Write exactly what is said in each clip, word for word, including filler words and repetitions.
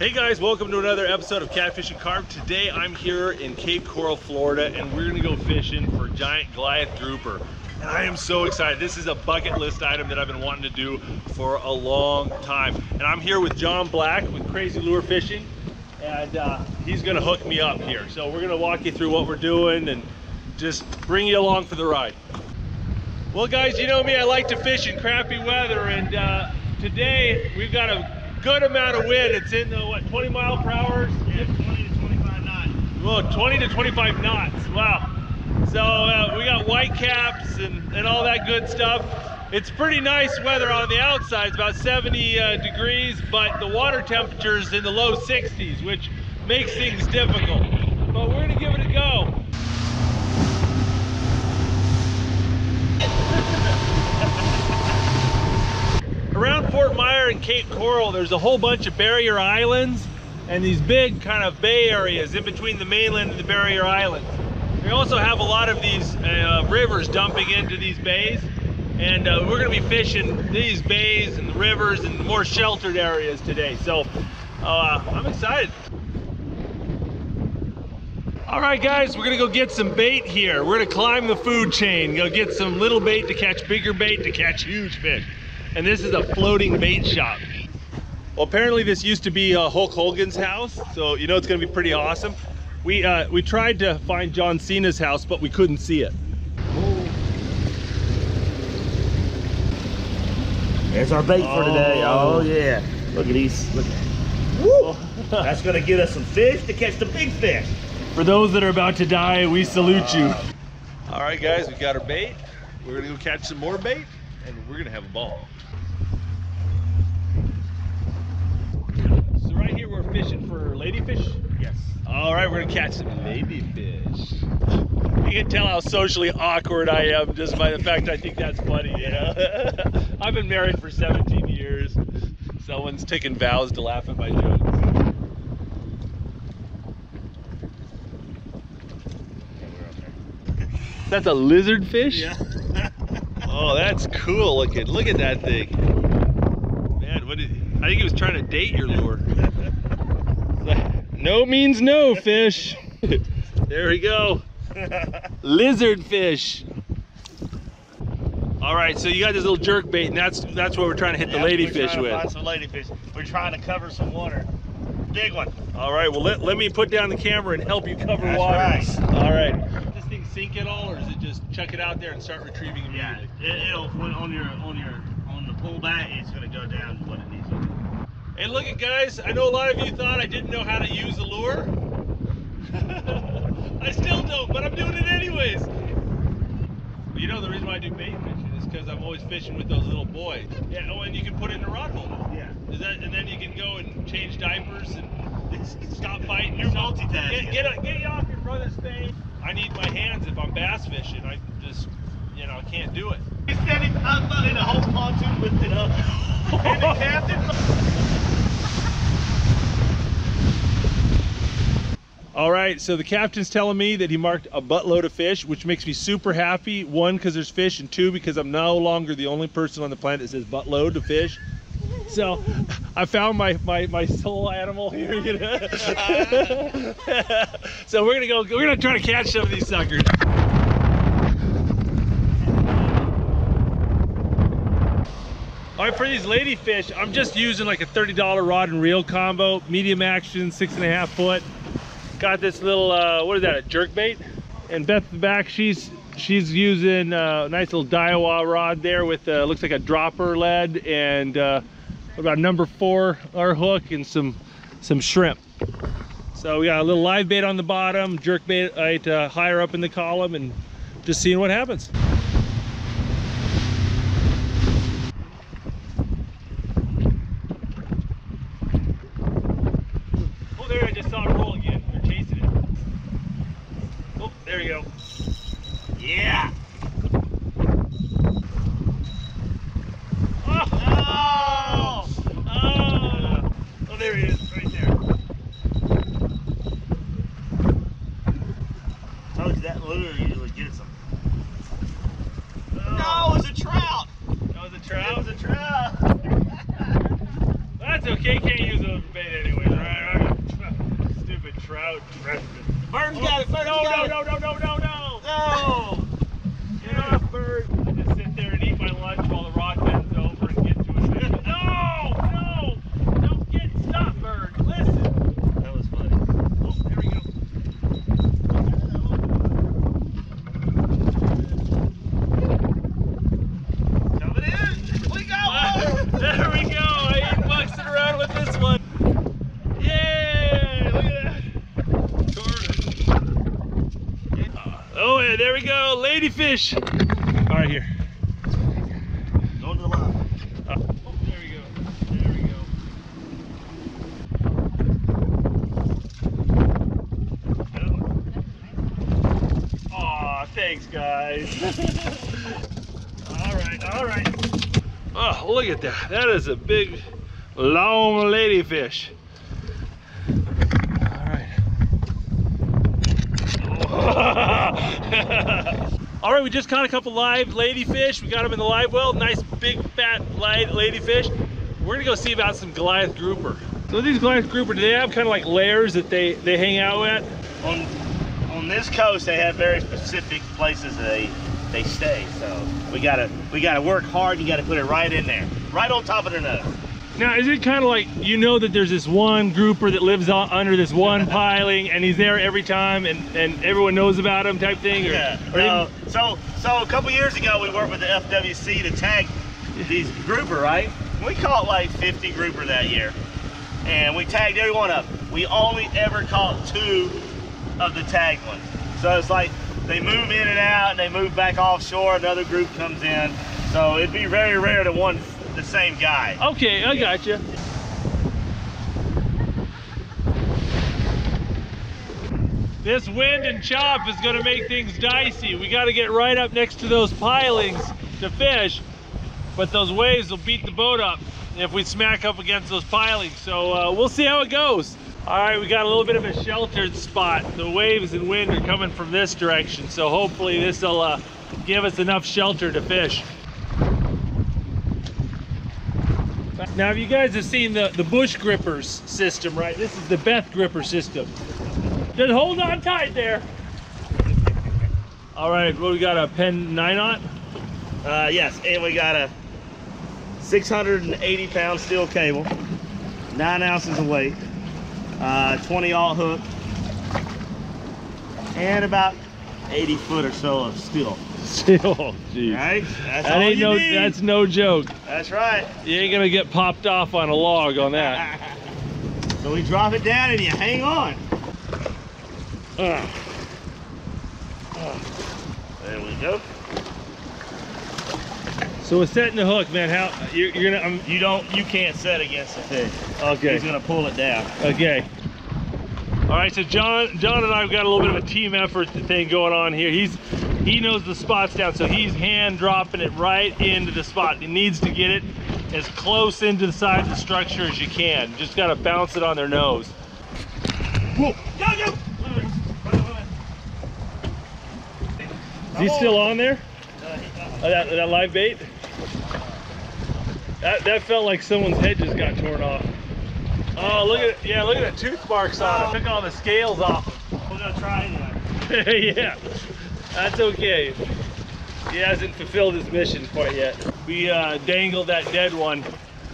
Hey guys, welcome to another episode of Catfish and Carp. Today I'm here in Cape Coral, Florida, and we're gonna go fishing for giant Goliath grouper. And I am so excited. This is a bucket list item that I've been wanting to do for a long time. And I'm here with John Black with Crazy Lure Fishing, and uh, he's gonna hook me up here. So we're gonna walk you through what we're doing and just bring you along for the ride. Well guys, you know me, I like to fish in crappy weather, and uh, today we've got a good amount of wind. It's in the what, twenty mile per hour? Yeah, twenty to twenty-five knots. Whoa, twenty to twenty-five knots. Wow. So uh, we got white caps and, and all that good stuff. It's pretty nice weather on the outside. It's about seventy uh, degrees, but the water temperature's in the low sixties, which makes things difficult. But we're gonna give it a go. Around Fort Myer and Cape Coral, there's a whole bunch of barrier islands and these big kind of bay areas in between the mainland and the barrier islands. We also have a lot of these uh, rivers dumping into these bays, and uh, we're going to be fishing these bays and the rivers and more sheltered areas today. So uh, I'm excited. All right guys, we're going to go get some bait here. We're going to climb the food chain, go get some little bait to catch bigger bait to catch huge fish. And this is a floating bait shop. Well, apparently this used to be uh, Hulk Hogan's house, so you know it's gonna be pretty awesome. We uh, we tried to find John Cena's house, but we couldn't see it. There's our bait oh. for today. Oh yeah, look at these. Look. Woo. That's gonna get us some fish to catch the big fish. For those that are about to die, we salute you. All right, guys, we got our bait. We're gonna go catch some more bait, and we're gonna have a ball. So right here we're fishing for ladyfish? Yes. All right, we're gonna catch some ladyfish. You can tell how socially awkward I am just by the fact I think that's funny, you know? I've been married for seventeen years. Someone's taking vows to laugh at my jokes. That's a lizard fish? Yeah. Oh, that's cool looking. Look at that thing. Man, what did, I think he was trying to date your lure. No means no, fish. There we go. Lizard fish. All right, so you got this little jerk bait, and that's that's what we're trying to hit yeah, the ladyfish with. We're trying to find some ladyfish. We're trying to cover some water. Big one. All right, well, let, let me put down the camera and help you cover that's water. Right. All right. Sink it all, or is it just chuck it out there and start retrieving immediately? Yeah, it, it'll on your on your on the pull back. It's gonna go down what it needs to do. And look at guys, I know a lot of you thought I didn't know how to use a lure. I still don't, but I'm doing it anyways. But you know the reason why I do bait fishing is because I'm always fishing with those little boys. Yeah. Oh, and you can put it in a rod holder. Yeah. Is that and then you can go and change diapers and stop fighting. You're multitasking. Get get, get you off your brother's face. I need my hands if I'm bass fishing. I just, you know, I can't do it. He's standing up in a whole pontoon lifted up. And the captain. All right, so the captain's telling me that he marked a buttload of fish, which makes me super happy. One, because there's fish, and two, because I'm no longer the only person on the planet that says buttload of fish. So I found my, my, my soul animal here, you know? So we're gonna go, we're gonna try to catch some of these suckers. All right, for these ladyfish, I'm just using like a thirty dollar rod and reel combo, medium action, six and a half foot. Got this little, uh, what is that, a jerkbait? And Beth back, she's, she's using a nice little Daiwa rod there with, uh, looks like a dropper lead and uh, about number four, our hook, and some some shrimp. So we got a little live bait on the bottom, jerk bait right, uh, higher up in the column, and just seeing what happens. Oh, there, I just saw it roll again. They're chasing it. Oh, there you go. Yeah! Oh! Oh! Oh, there he is, right there. Told you that lure usually gets him. There we go. I ain't boxing around with this one. Yeah, look at that. Oh, yeah, there we go. Ladyfish. All right, here. Go to the left. Uh, oh, there we go. There we go. Aw, oh, thanks, guys. All right, all right. Oh, look at that. That is a big, long ladyfish. All right. All right, we just caught a couple live ladyfish. We got them in the live well. Nice, big, fat ladyfish. We're gonna go see about some Goliath grouper. So these Goliath grouper, do they have kind of like layers that they, they hang out at? On, on this coast, they have very specific places that they they stay, so we gotta we gotta work hard. You gotta put it right in there, right on top of another. Now, is it kind of like, you know, that there's this one grouper that lives on, under this one piling, and he's there every time, and and everyone knows about him type thing? Or, yeah. Or uh, even... So so a couple years ago, we worked with the F W C to tag these grouper, right? We caught like fifty grouper that year, and we tagged every one of them. We only ever caught two of the tagged ones, so it's like. They move in and out, and they move back offshore. Another group comes in, so it'd be very rare to one the same guy. Okay, I got you. This wind and chop is going to make things dicey. We got to get right up next to those pilings to fish, but those waves will beat the boat up if we smack up against those pilings. So uh, we'll see how it goes. All right, we got a little bit of a sheltered spot. The waves and wind are coming from this direction, so hopefully this will uh, give us enough shelter to fish. Now, if you guys have seen the, the Bush Grippers system, right? This is the Beth Gripper system. Just hold on tight there. All right, well, we got a Penn nine aught. Uh, yes, and we got a six hundred eighty pound steel cable, nine ounces of weight. Uh, twenty aught hook, and about eighty foot or so of steel. Steel, geez. Right? That's that all ain't you no, need. That's no joke. That's right. You ain't gonna get popped off on a log on that. So we drop it down and you hang on. Uh. Uh. There we go. So with setting the hook, man, how you're, you're gonna um, you don't you can't set against the fish. Okay. He's gonna pull it down. Okay. All right. So John, John and I have got a little bit of a team effort thing going on here. He's he knows the spots down, so he's hand dropping it right into the spot. He needs to get it as close into the side of the structure as you can. Just gotta bounce it on their nose. Whoa! Go, go! Is he still on there? Oh, that, that live bait? That, that felt like someone's head just got torn off. Oh, look at yeah, look at the tooth marks on it. Took all the scales off. We're gonna try anyway. Yeah, that's okay. He hasn't fulfilled his mission quite yet. We uh, dangled that dead one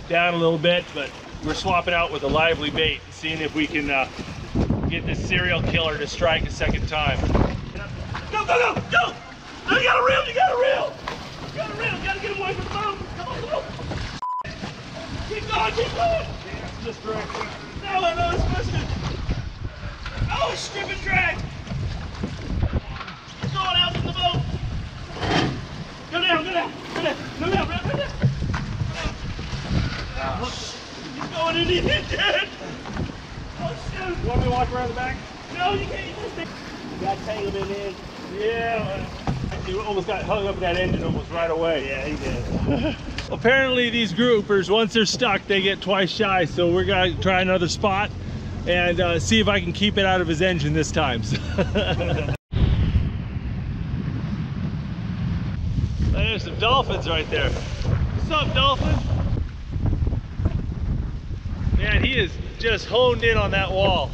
down a little bit, but we're swapping out with a lively bait, seeing if we can uh, get this serial killer to strike a second time. Go, go, go, go! You got a reel! You got a reel! You got a reel! You gotta get away from the boat! Come on, come on! Keep going! Keep going! Damn, just drag. No, I know it's busted! Oh, strip and drag! It's going out from the boat! Go down! Go down! Go down! Go down! Go down! Go down! Oh, shit. He's going in! He's in, dude! Oh, shoot! You want me to walk around the back? No, you can't! You just... You gotta tangle him in. Yeah, well... He almost got hung up in that engine almost right away. Yeah, he did. Apparently these groupers, once they're stuck, they get twice shy, so we're gonna try another spot and uh, see if I can keep it out of his engine this time. There's some dolphins right there. What's up, dolphin? Man, he is just honed in on that wall.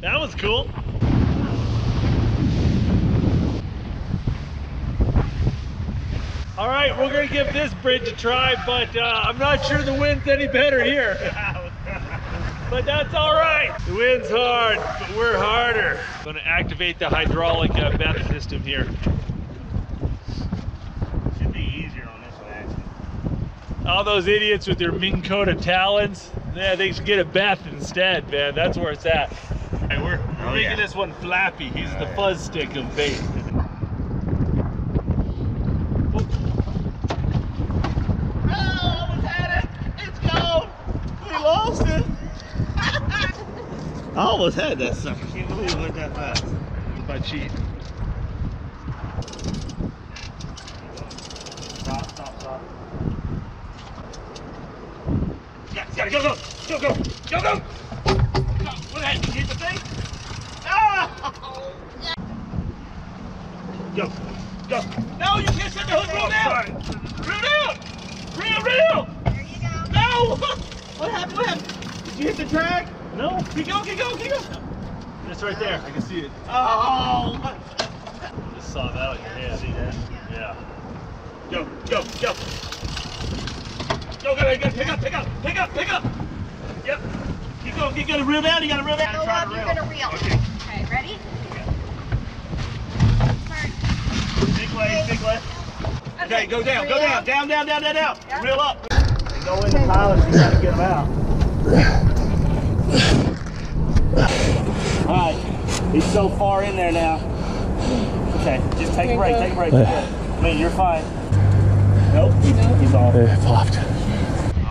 That was cool. All right, right, we're gonna give this bridge a try, but uh, I'm not sure the wind's any better here. But that's all right. The wind's hard, but we're harder. I'm gonna activate the hydraulic uh, bath system here. Should be easier on this one, actually. All those idiots with their Minn Kota talons, yeah, they should get a bath instead, man. That's where it's at. Hey, we're, we're oh, making yeah. this one flappy. He's oh, the fuzz yeah. stick of bait. I almost had that sucker. I can't believe it went that fast. If I cheat. Stop, stop, stop. Yeah, yeah, go, go, go, go, go, go. Go. What happened? You hit the thing? Oh! Go, go. No, you can't set the hook. Reel down. Reel down. Reel, reel. There you go. No. What happened? What happened? Did you hit the drag? No, keep going, keep going, keep going. It's right there. I can see it. Oh, my. Just saw that on your hand. See that? Yeah. Go, go, go. Go, go, go. Pick up, pick up, pick up, pick up. Yep. Keep going, you gotta reel down, you gotta reel down. Go up, you're gonna reel. Okay, okay, ready? Okay. Big leg, big leg. Okay, okay, go down, go down, down, down, down, down, down. Yep. Reel up. And go in the pilot and try to get them out. Alright, he's so far in there now. Okay, just take a break, take a break. I mean, you're fine. Nope, he's off. It popped.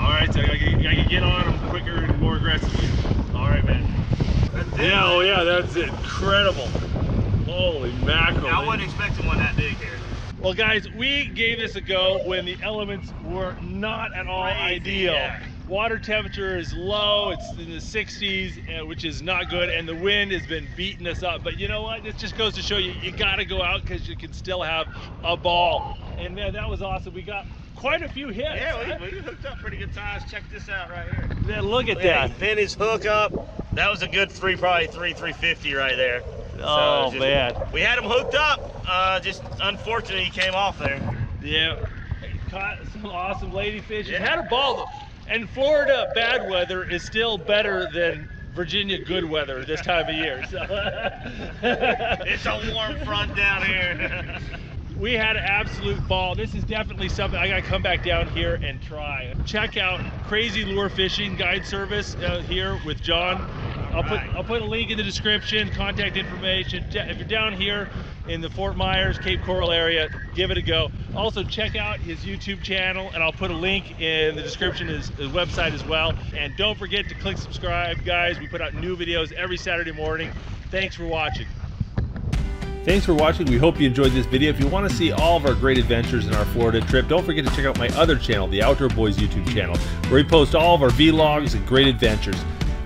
Alright, so I can get on him quicker and more aggressively. Alright, man. Yeah, oh yeah, that's incredible. Holy mackerel. I wasn't expecting one that big here. Well, guys, we gave this a go when the elements were not at all ideal. Yeah. Water temperature is low, it's in the sixties, which is not good, and the wind has been beating us up. But you know what? This just goes to show you, you gotta go out because you can still have a ball. And man, that was awesome. We got quite a few hits. Yeah, we, we hooked up pretty good times. Check this out right here. Man, look at yeah, that. Pin his hook up. That was a good three, probably three, three fifty right there. Oh, so just, man. We had him hooked up. Uh, just unfortunately, he came off there. Yeah, caught some awesome ladyfish. Yeah. Had a ball though. And Florida bad weather is still better than Virginia good weather this time of year. So. It's a warm front down here. We had an absolute ball. This is definitely something I gotta come back down here and try. Check out Crazy Lure Fishing Guide Service uh, here with John. I'll put, I'll put a link in the description, contact information. If you're down here in the Fort Myers, Cape Coral area, give it a go. Also check out his YouTube channel, and I'll put a link in the description, his, his website as well. And don't forget to click subscribe, guys. We put out new videos every Saturday morning. Thanks for watching. Thanks for watching. We hope you enjoyed this video. If you want to see all of our great adventures in our Florida trip, don't forget to check out my other channel, the Outdoor Boys YouTube channel, where we post all of our vlogs and great adventures.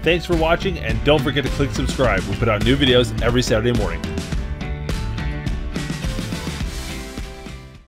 Thanks for watching, and don't forget to click subscribe. We put out new videos every Saturday morning.